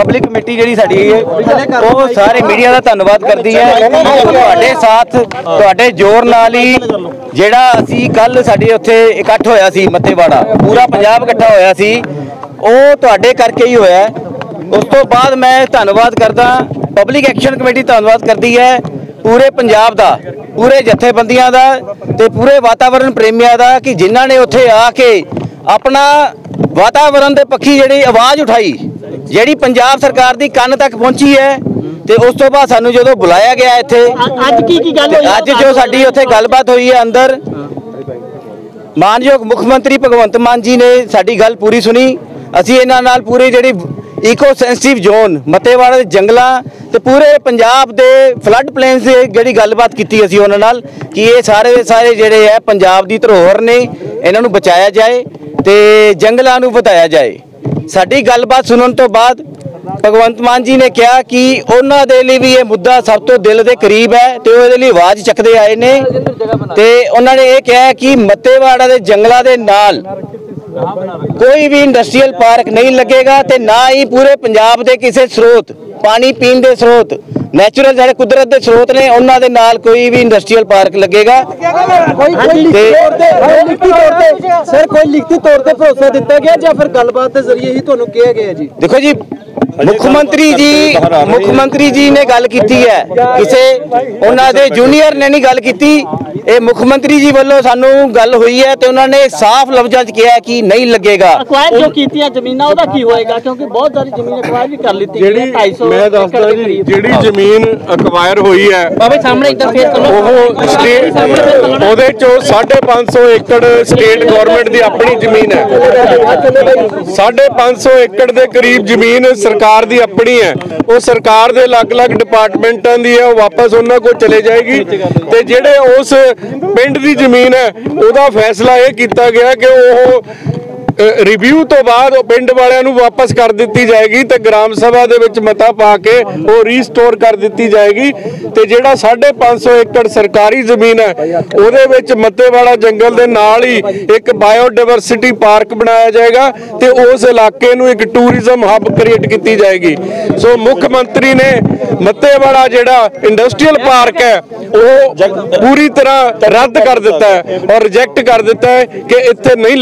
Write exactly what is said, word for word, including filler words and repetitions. Public committee जी वो सारे media का धन्नवाद करती है। साथ तुहाडे जोर नाल ही जिहड़ा असी कल साडे उत्थे इकट्ठ होया सी मत्तेवाड़ा, पूरा पंजाब इकट्ठा होया सी, ओह तुहाडे करके ही होया। उस तो बाद मैं धन्नवाद करदा, पब्लिक एक्शन कमेटी धन्नवाद करती है पूरे पंजाब का, पूरे जथेबंदियां दा ते पूरे वातावरण प्रेमियां दा कि जिन्हां ने उत्थे आके अपना वातावरण के पक्षी जिहड़ी आवाज़ उठाई, जिहड़ी पंजाब सरकार दी कान तक पहुंची है। तो उस तो बाद सानू जदों बुलाया गया इत्थे, अज जो साडी उत्थे गलबात हुई है अंदर, मानयोग मुख्यमंत्री भगवंत मान जी ने साडी गल पूरी सुनी। असीं इन्हां नाल पूरी जिहड़ी ईको सेंसिटिव जोन मत्तेवाड़ा दे जंगलां ते पूरे पंजाब दे फ्लड प्लेन्स दे जिहड़ी गलबात कीती असीं उन्हां नाल कि ये सारे दे सारे जिहड़े है पंजाब दी धरोहर ने, इन्हां नूं बचाया जाए ते जंगलां नूं वधाया जाए। साडी गलबात सुनन तो बाद भगवंत मान जी ने कहा कि उन्हां दे लई भी ये मुद्दा सब तो दिल दे करीब है ते ओहदे लई आवाज़ चकदे आए ने। ते उन्हां ने ये कहा कि मत्तेवाड़ा दे जंगलां दे नाल कोई भी इंडस्ट्रीयल पार्क नहीं लगेगा ते ना ही पूरे पंजाब दे किसी स्रोत, पानी पीने दे स्रोत, नैचुरल सारे कुदरत दे स्रोत ने, उन्हां दे नाल कोई भी इंडस्ट्रीयल पार्क लगेगा। सर कोई लिखती तौर ते भरोसा दिता गया या फिर गलबात दे जरिए ही तुहानूं कहा गया जी? देखो जी, मुख्यमंत्री जी मुख्यमंत्री जी ने गल कीती है, किसे उन्हां दे जूनियर ने नहीं गल कीती। ये मुख्यमंत्री जी वालों सानू गल हुई है तो उन्होंने साफ लफ्जां च कहा कि नहीं लगेगा। अक्वायर जो कीतियां जमीनां ओदा की होएगा, क्योंकि बहुत सारी जमीन अक्वायर भी कर लेती है। मैं दसदा जी, जिहड़ी जमीन अक्वायर हुई है ओहदे चो साढ़े पांच सौ एकड़ स्टेट गवर्नमेंट की अपनी जमीन है, साढ़े पांच सौ एकड़ के करीब जमीन सरकार की अपनी है। वो सरकार के अलग अलग डिपार्टमेंटां की है, वापस उन्होंने को चले जाएगी। तो जेडे उस पिंड की जमीन है उसका फैसला यह किया गया कि वह रिव्यू तो बाद पिंड वालियां नूं वापस कर दी जाएगी, तो ग्राम सभा दे विच मता पा के वो रीस्टोर कर दी जाएगी। तो जिहड़ा साढ़े पांच सौ एकड़ सरकारी जमीन है उहदे विच मत्तेवाड़ा जंगल के नाल ही एक बायोडाइवर्सिटी पार्क बनाया जाएगा, तो उस इलाके नूं एक टूरिज्म हब क्रिएट की जाएगी। सो मुख्यमंत्री ने मत्तेवाड़ा जिहड़ा इंडस्ट्रियल पार्क है वो पूरी तरह रद्द कर दिता है और रिजेक्ट कर दिता है कि इत्थे नहीं